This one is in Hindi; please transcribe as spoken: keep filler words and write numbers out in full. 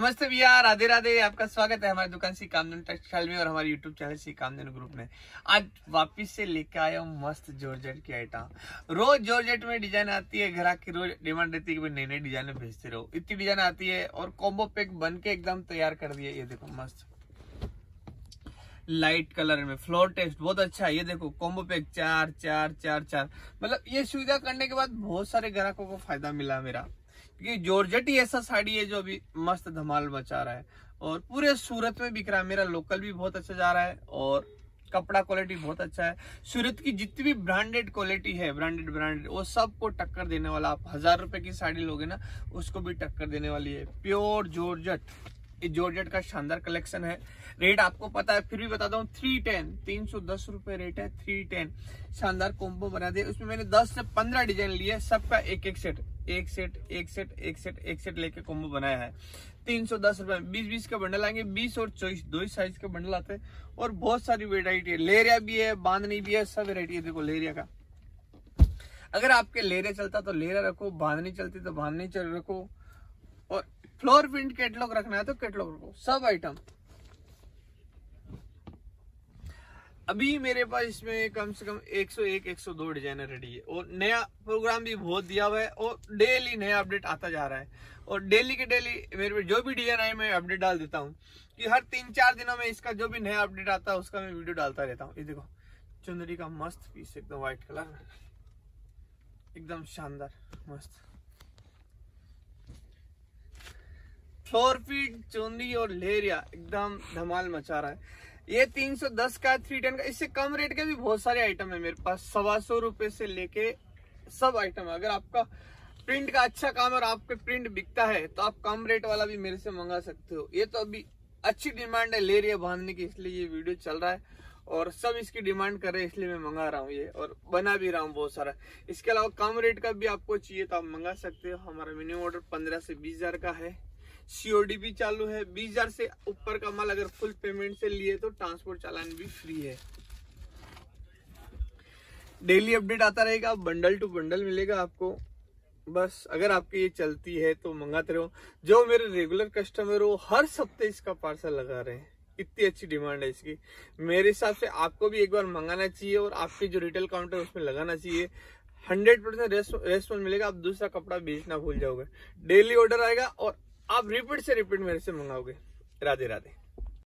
नमस्ते भैया, राधे राधे। आपका स्वागत है हमारी दुकान श्री कामधेनु टेक्सटाइल में और हमारे YouTube channel Shri Kamdhenu group में। आज वापस से लेके आया हूँ मस्त जॉर्जेट की आइटम। रोज जॉर्जेट में डिजाइन आती है, ग्राहक की रोज डिमांड रहती है कि नई नई डिजाइन भेजते रहो। इतनी डिजाइन आती है और कॉम्बो पैक बन के एकदम तैयार कर दिया। ये देखो मस्त लाइट कलर में फ्लोर टेस्ट बहुत अच्छा है। ये देखो कॉम्बो पैक चार चार चार चार, मतलब ये सुविधा करने के बाद बहुत सारे ग्राहकों को फायदा मिला मेरा, क्योंकि जॉर्जेट ही ऐसा साड़ी है जो अभी मस्त धमाल मचा रहा है और पूरे सूरत में बिक रहा है। मेरा लोकल भी बहुत अच्छा जा रहा है और कपड़ा क्वालिटी बहुत अच्छा है। सूरत की जितनी भी ब्रांडेड क्वालिटी है, ब्रांडेड ब्रांडेड वो सबको टक्कर देने वाला। आप हजार रुपए की साड़ी लोगे ना, उसको भी टक्कर देने वाली है। प्योर जॉर्जेट, जॉर्जेट का शानदार कलेक्शन है। रेट आपको पता है, फिर भी बता दूं, थ्री टेन तीन सौ दस रुपए रेट है। थ्री टेन शानदार कॉम्बो बना दिया। उसमें मैंने दस से पंद्रह डिजाइन लिए, सबका एक एक सेट एक सेट एक सेट एक सेट एक सेट लेके कॉम्बो बनाया है। तीन सौ दस रुपए बीस बीस के बंडल आएंगे, बीस और चौबीस दो ही साइज के बंडल आते हैं और बहुत सारी वेराइटी है। लेहरिया भी है, बांधनी भी है, सब वेराइटी है। देखो लेहरिया का, अगर आपके लेहरिया चलता तो लेहरिया रखो, बांधनी चलती तो बांधनी चल रखो, और फ्लोर प्रिंट कैटलॉग रखना है तो कैटलॉग रखो। सब आइटम अभी मेरे पास इसमें कम से कम एक सौ एक, एक सौ दो डिजाइनर रेडी है और नया प्रोग्राम भी बहुत दिया हुआ है और डेली नया अपडेट आता जा रहा है। और डेली के डेली मेरे पे जो भी डिजाइन आए मैं अपडेट डाल देता हूँ, कि हर तीन चार दिनों में इसका जो भी नया अपडेट आता है उसका मैं वीडियो डालता रहता हूँ। ये देखो चुंदरी का मस्त पीस, एकदम व्हाइट कलर, एकदम शानदार मस्त फोर फीट चुनरी और लेहरिया एकदम धमाल मचा रहा है। ये तीन सौ दस का, तीन सौ दस का, इससे कम रेट के भी बहुत सारे आइटम है मेरे पास। सवा सौ रुपए से लेके सब आइटम है। अगर आपका प्रिंट का अच्छा काम है और आपके प्रिंट बिकता है तो आप कम रेट वाला भी मेरे से मंगा सकते हो। ये तो अभी अच्छी डिमांड है लेहरिया बांधने की, इसलिए ये वीडियो चल रहा है और सब इसकी डिमांड कर रहे हैं, इसलिए मैं मंगा रहा हूँ ये और बना भी रहा हूँ बहुत सारा। इसके अलावा कम रेट का भी आपको चाहिए तो आप मंगा सकते हो। हमारा मिनिमम ऑर्डर पंद्रह से बीस हजार का है। सीओडी भी चालू है। बीस हजार से ऊपर का माल अगर फुल पेमेंट से लिए तो ट्रांसपोर्ट चालान भी फ्री है। डेली अपडेट आता रहेगा, बंडल टू बंडल मिलेगा आपको। बस अगर आपकी ये चलती है तो मंगाते रहो। जो मेरे रेगुलर कस्टमर हो, हर सप्ताह इसका पार्सल लगा रहे हैं, इतनी अच्छी डिमांड है इसकी। मेरे हिसाब से आपको भी एक बार मंगाना चाहिए और आपके जो रिटेल काउंटर है उसमें लगाना चाहिए। हंड्रेड परसेंट रेस्पॉन्स मिलेगा, आप दूसरा कपड़ा बेचना भूल जाओगे। डेली ऑर्डर आएगा और आप रिपीट से रिपीट मेरे से मंगाओगे। राधे राधे।